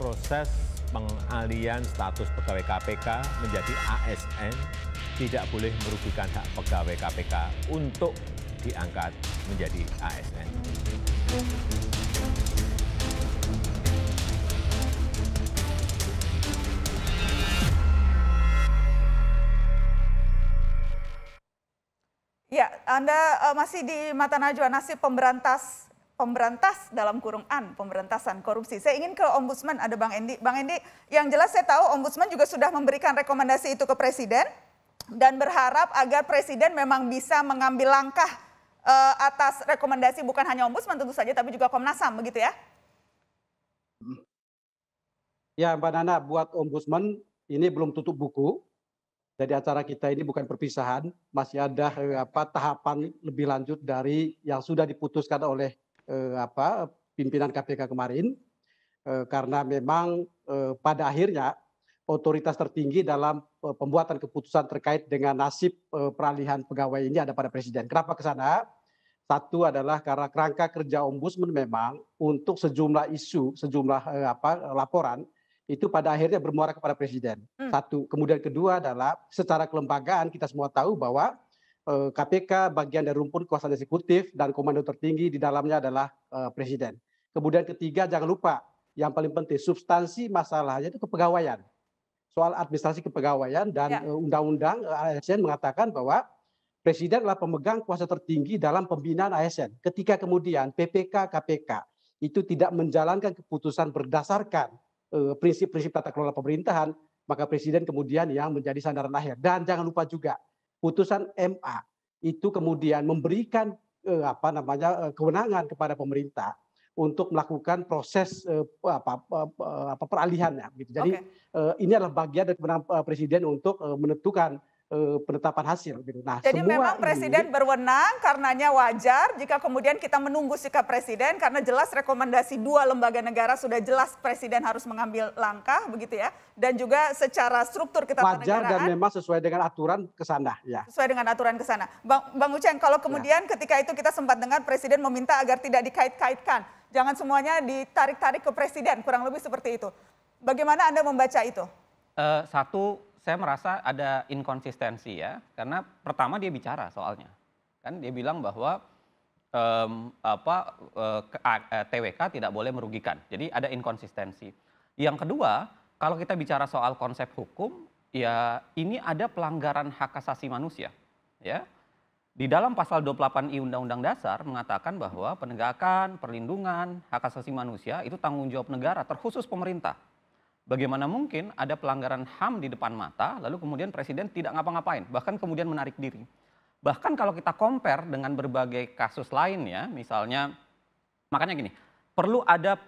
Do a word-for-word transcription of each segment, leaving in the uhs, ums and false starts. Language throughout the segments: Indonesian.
proses pengalihan status pegawai K P K menjadi A S N tidak boleh merugikan hak pegawai K P K untuk diangkat menjadi A S N. Ya, Anda masih di Mata Najwa, nasib pemberantas pemberantas dalam kurung an, pemberantasan korupsi. Saya ingin ke Ombudsman, ada Bang Endi. Bang Endi, yang jelas saya tahu Ombudsman juga sudah memberikan rekomendasi itu ke Presiden dan berharap agar Presiden memang bisa mengambil langkah uh, atas rekomendasi bukan hanya Ombudsman tentu saja, tapi juga Komnas H A M, begitu ya? Ya, Mbak Nana, buat Ombudsman ini belum tutup buku. Jadi acara kita ini bukan perpisahan, masih ada apa, tahapan lebih lanjut dari yang sudah diputuskan oleh Eh, apa pimpinan K P K kemarin, eh, karena memang eh, pada akhirnya otoritas tertinggi dalam eh, pembuatan keputusan terkait dengan nasib eh, peralihan pegawai ini ada pada Presiden. Kenapa ke sana? Satu adalah karena kerangka kerja Ombudsman memang untuk sejumlah isu, sejumlah eh, apa laporan itu pada akhirnya bermuara kepada Presiden. Hmm. Satu. Kemudian kedua adalah secara kelembagaan kita semua tahu bahwa K P K bagian dari rumpun kekuasaan eksekutif dan komando tertinggi di dalamnya adalah uh, Presiden. Kemudian ketiga, jangan lupa yang paling penting substansi masalahnya itu kepegawaian. Soal administrasi kepegawaian dan Undang-Undang ya. uh, A S N mengatakan bahwa Presiden adalah pemegang kuasa tertinggi dalam pembinaan A S N. Ketika kemudian P P K K P K itu tidak menjalankan keputusan berdasarkan prinsip-prinsip uh, tata kelola pemerintahan, maka Presiden kemudian yang menjadi sandaran akhir. Dan jangan lupa juga putusan M A itu kemudian memberikan eh, apa namanya kewenangan kepada pemerintah untuk melakukan proses eh, apa, apa peralihannya. Gitu. Jadi okay. eh, ini adalah bagian dari kewenangan Presiden untuk eh, menentukan eh, penetapan hasil. Gitu. Nah, jadi semua memang Presiden ini berwenang, karenanya wajar jika kemudian kita menunggu sikap Presiden karena jelas rekomendasi dua lembaga negara sudah jelas Presiden harus mengambil langkah, begitu ya. Dan juga secara struktur ketatanegaraan wajar dan memang sesuai dengan aturan ke sana. Ya. Sesuai dengan aturan ke sana. Bang, Bang Uceng, kalau kemudian ya, ketika itu kita sempat dengar Presiden meminta agar tidak dikait-kaitkan. Jangan semuanya ditarik-tarik ke Presiden, kurang lebih seperti itu. Bagaimana Anda membaca itu? Uh, satu, saya merasa ada inkonsistensi ya. Karena pertama dia bicara soalnya. Kan dia bilang bahwa um, apa uh, T W K tidak boleh merugikan. Jadi ada inkonsistensi. Yang kedua, kalau kita bicara soal konsep hukum, ya ini ada pelanggaran hak asasi manusia. Ya. Di dalam pasal dua puluh delapan I Undang-Undang Dasar mengatakan bahwa penegakan, perlindungan, hak asasi manusia itu tanggung jawab negara, terkhusus pemerintah. Bagaimana mungkin ada pelanggaran H A M di depan mata, lalu kemudian Presiden tidak ngapa-ngapain, bahkan kemudian menarik diri. Bahkan kalau kita compare dengan berbagai kasus lain ya, misalnya, makanya gini, perlu ada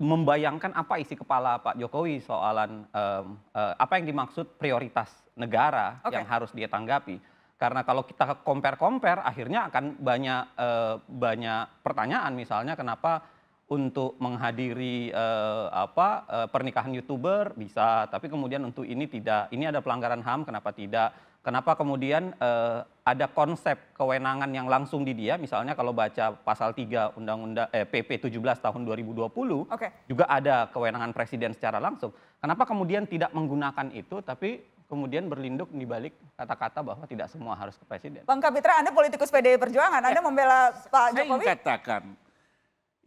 membayangkan apa isi kepala Pak Jokowi soalan um, uh, apa yang dimaksud prioritas negara okay. yang harus dia tanggapi. Karena kalau kita compare-compare akhirnya akan banyak uh, banyak pertanyaan, misalnya kenapa untuk menghadiri uh, apa uh, pernikahan YouTuber bisa, tapi kemudian untuk ini tidak, ini ada pelanggaran H A M kenapa tidak? Kenapa kemudian eh, ada konsep kewenangan yang langsung di dia, misalnya kalau baca pasal tiga Undang-Undang eh, P P tujuh belas tahun dua ribu dua puluh okay. juga ada kewenangan Presiden secara langsung. Kenapa kemudian tidak menggunakan itu tapi kemudian berlindung di balik kata-kata bahwa tidak semua harus ke Presiden? Bang Kapitra, Anda politikus P D I Perjuangan, Anda ya, membela Pak saya Jokowi. Saya katakan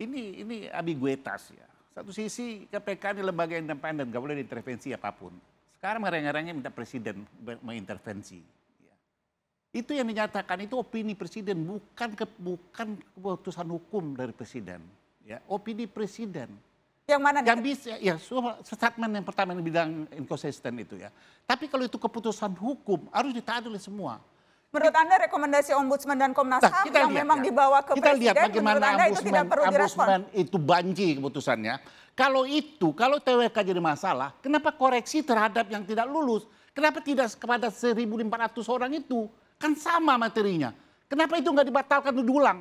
ini ini ambiguitas ya. Satu sisi K P K ini lembaga independen, nggak boleh diintervensi apapun. Sekarang ngarang-ngarangnya minta Presiden mengintervensi. Itu yang dinyatakan itu opini Presiden, bukan ke, bukan keputusan hukum dari Presiden. Ya, opini Presiden. Yang mana? Yang bisa, ya, statement yang pertama yang bilang inkonsisten itu ya. Tapi kalau itu keputusan hukum harus ditaati oleh semua. Menurut Anda rekomendasi Ombudsman dan Komnas H A M nah, yang lihat, memang ya. dibawa ke kita Presiden, lihat bagaimana menurut Anda itu tidak perlu direspon? Itu banji keputusannya. Kalau itu, kalau T W K jadi masalah, kenapa koreksi terhadap yang tidak lulus? Kenapa tidak kepada seribu empat ratus orang itu? Kan sama materinya. Kenapa itu nggak dibatalkan diulang?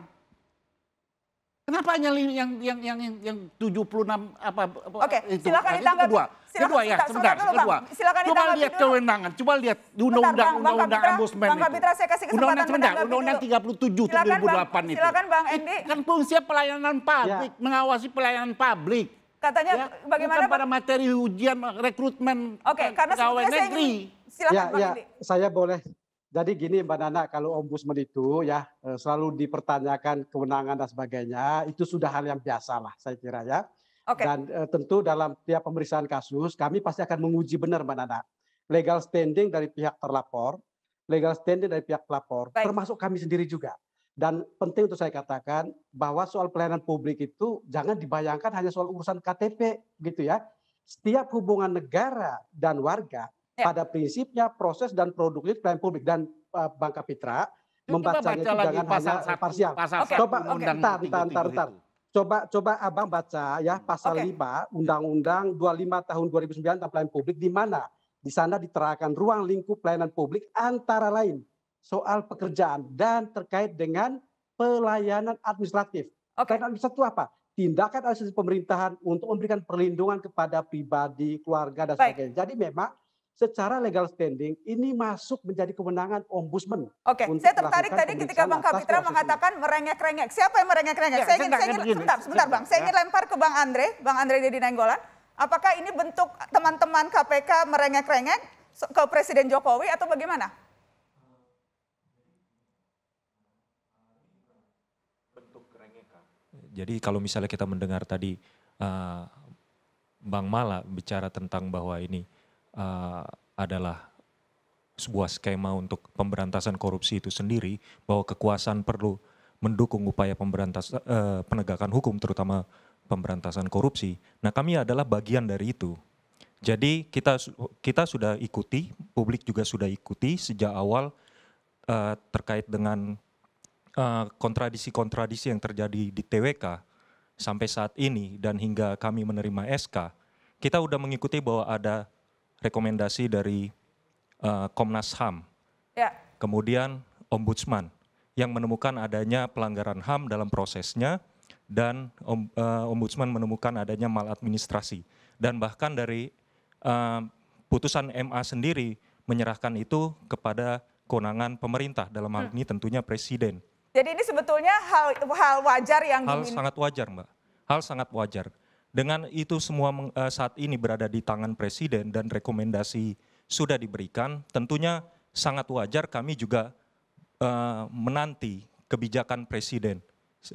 Kenapa hanya yang yang yang yang tujuh puluh enam apa? Oke, itu, silakan ditanggapi. Kedua, silakan, kedua ya, sebentar. Kedua. Silakan coba lihat kewenangan, coba lihat undang-undang undang-undang Ombudsman. Bang Kapitra, saya kasih kesempatan menanggapi. Undang-undang tiga puluh tujuh tahun dua ribu delapan itu. Silakan Bang Endi. Kan fungsi pelayanan publik, ya. mengawasi pelayanan publik. Katanya ya, bagaimana pada materi ujian rekrutmen okay, pegawai negeri. Silakan, ya, ya, saya boleh. Jadi gini Mbak Nana, kalau ombudsman itu ya selalu dipertanyakan kewenangan dan sebagainya, itu sudah hal yang biasa lah saya kira ya. Okay. Dan e, tentu dalam tiap pemeriksaan kasus kami pasti akan menguji benar Mbak Nana. Legal standing dari pihak terlapor, legal standing dari pihak pelapor, baik, termasuk kami sendiri juga. Dan penting untuk saya katakan bahwa soal pelayanan publik itu jangan dibayangkan hanya soal urusan K T P gitu ya. Setiap hubungan negara dan warga ya, pada prinsipnya proses dan produknya pelayanan publik. Dan uh, Bang Kapitra membacanya itu jangan pasal hanya satu, parsial. Pasal okay. Coba, okay. Bentar, bentar, bentar, bentar. Coba, coba Abang baca ya pasal okay. lima Undang-Undang dua puluh lima tahun dua ribu sembilan tentang pelayanan publik, di mana di sana diterakan ruang lingkup pelayanan publik antara lain soal pekerjaan dan terkait dengan pelayanan administratif. Okay. Pelayanan administratif itu apa? Tindakan administratif pemerintahan untuk memberikan perlindungan kepada pribadi, keluarga, dan baik, sebagainya. Jadi memang secara legal standing ini masuk menjadi kewenangan ombudsman. Oke, okay. Saya tertarik tadi ketika Bang Kapitra mengatakan merengek-rengek. Siapa yang merengek-rengek? Ya, saya, saya ingin, saya ingin sebentar, sebentar Bang. Saya ya. ingin lempar ke Bang Andre, Bang Andre Didi Nenggolan. Apakah ini bentuk teman-teman K P K merengek-rengek ke Presiden Jokowi atau bagaimana? Jadi kalau misalnya kita mendengar tadi uh, Bang Mala bicara tentang bahwa ini uh, adalah sebuah skema untuk pemberantasan korupsi itu sendiri, bahwa kekuasaan perlu mendukung upaya pemberantasan uh, penegakan hukum terutama pemberantasan korupsi. Nah, kami adalah bagian dari itu. Jadi kita kita sudah ikuti, publik juga sudah ikuti sejak awal uh, terkait dengan kontradisi-kontradisi yang terjadi di T W K sampai saat ini, dan hingga kami menerima S K, kita sudah mengikuti bahwa ada rekomendasi dari uh, Komnas H A M, ya, kemudian Ombudsman yang menemukan adanya pelanggaran H A M dalam prosesnya, dan om, uh, Ombudsman menemukan adanya maladministrasi, dan bahkan dari uh, putusan M A sendiri menyerahkan itu kepada kewenangan pemerintah, dalam hal ini tentunya Presiden. Jadi ini sebetulnya hal, hal wajar yang... Hal diminta. sangat wajar, Mbak. Hal sangat wajar. Dengan itu semua saat ini berada di tangan Presiden dan rekomendasi sudah diberikan, tentunya sangat wajar kami juga uh, menanti kebijakan Presiden.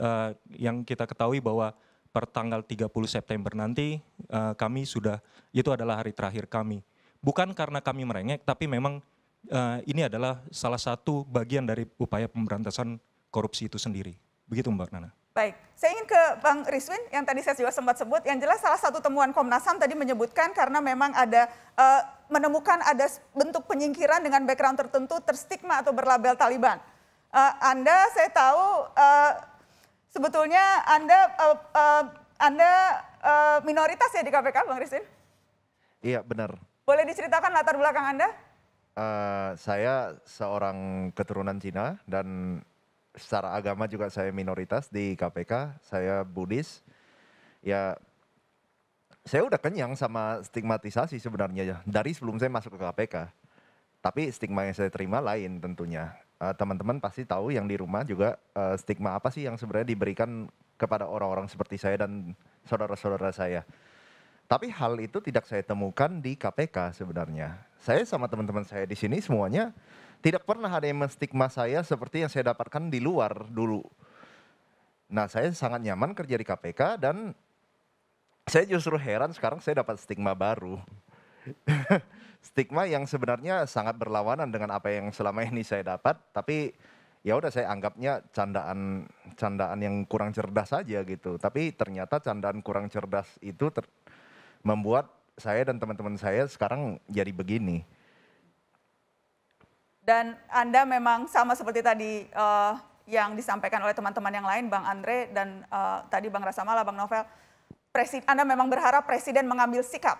Uh, yang kita ketahui bahwa per tanggal tiga puluh September nanti uh, kami sudah, itu adalah hari terakhir kami. Bukan karena kami merengek, tapi memang uh, ini adalah salah satu bagian dari upaya pemberantasan korupsi itu sendiri. Begitu Mbak Nana. Baik, saya ingin ke Bang Rizwin yang tadi saya juga sempat sebut, yang jelas salah satu temuan Komnas H A M tadi menyebutkan karena memang ada uh, menemukan ada bentuk penyingkiran dengan background tertentu, terstigma atau berlabel Taliban. Uh, anda saya tahu uh, sebetulnya Anda uh, uh, Anda uh, minoritas ya di K P K, Bang Rizwin? Iya, benar. Boleh diceritakan latar belakang Anda? Uh, saya seorang keturunan Cina dan secara agama juga saya minoritas di K P K, saya Buddhis. Ya, saya udah kenyang sama stigmatisasi sebenarnya ya, dari sebelum saya masuk ke K P K. Tapi stigma yang saya terima lain tentunya. Teman-teman uh, pasti tahu yang di rumah juga uh, stigma apa sih yang sebenarnya diberikan kepada orang-orang seperti saya dan saudara-saudara saya. Tapi hal itu tidak saya temukan di K P K sebenarnya. Saya sama teman-teman saya di sini semuanya tidak pernah ada yang menstigma saya seperti yang saya dapatkan di luar dulu. Nah, saya sangat nyaman kerja di K P K dan saya justru heran sekarang saya dapat stigma baru. Stigma yang sebenarnya sangat berlawanan dengan apa yang selama ini saya dapat, tapi ya udah saya anggapnya candaan candaan yang kurang cerdas saja gitu. Tapi ternyata candaan kurang cerdas itu ter membuat saya dan teman-teman saya sekarang jadi begini. Dan Anda memang sama seperti tadi uh, yang disampaikan oleh teman-teman yang lain, Bang Andre dan uh, tadi Bang Rasamala, Bang Novel, Presiden, Anda memang berharap Presiden mengambil sikap?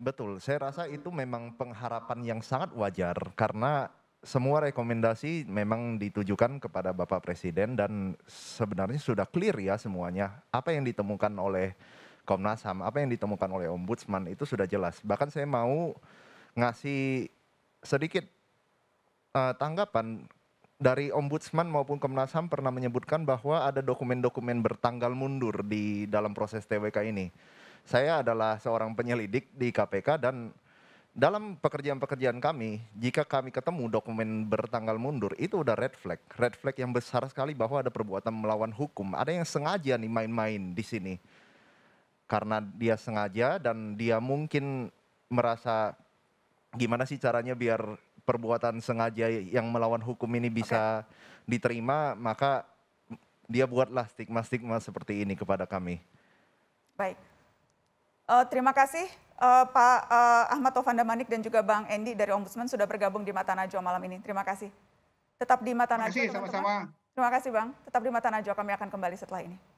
Betul, saya rasa itu memang pengharapan yang sangat wajar karena semua rekomendasi memang ditujukan kepada Bapak Presiden dan sebenarnya sudah clear ya semuanya. Apa yang ditemukan oleh Komnas H A M, apa yang ditemukan oleh Ombudsman itu sudah jelas. Bahkan saya mau ngasih sedikit uh, tanggapan dari Ombudsman maupun Komnas H A M pernah menyebutkan bahwa ada dokumen-dokumen bertanggal mundur di dalam proses T W K ini. Saya adalah seorang penyelidik di K P K dan dalam pekerjaan-pekerjaan kami, jika kami ketemu dokumen bertanggal mundur, itu udah red flag. Red flag yang besar sekali bahwa ada perbuatan melawan hukum. Ada yang sengaja nih main-main di sini. Karena dia sengaja dan dia mungkin merasa gimana sih caranya biar perbuatan sengaja yang melawan hukum ini bisa okay. diterima, maka dia buatlah stigma-stigma seperti ini kepada kami. Baik, uh, terima kasih. Uh, Pak uh, Ahmad Taufan Damanik dan juga Bang Endi dari Ombudsman sudah bergabung di Mata Najwa malam ini. Terima kasih. Tetap di Mata Najwa. Terima kasih, sama-sama. Terima kasih Bang. Tetap di Mata Najwa, kami akan kembali setelah ini.